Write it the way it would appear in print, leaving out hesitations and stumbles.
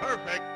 Perfect.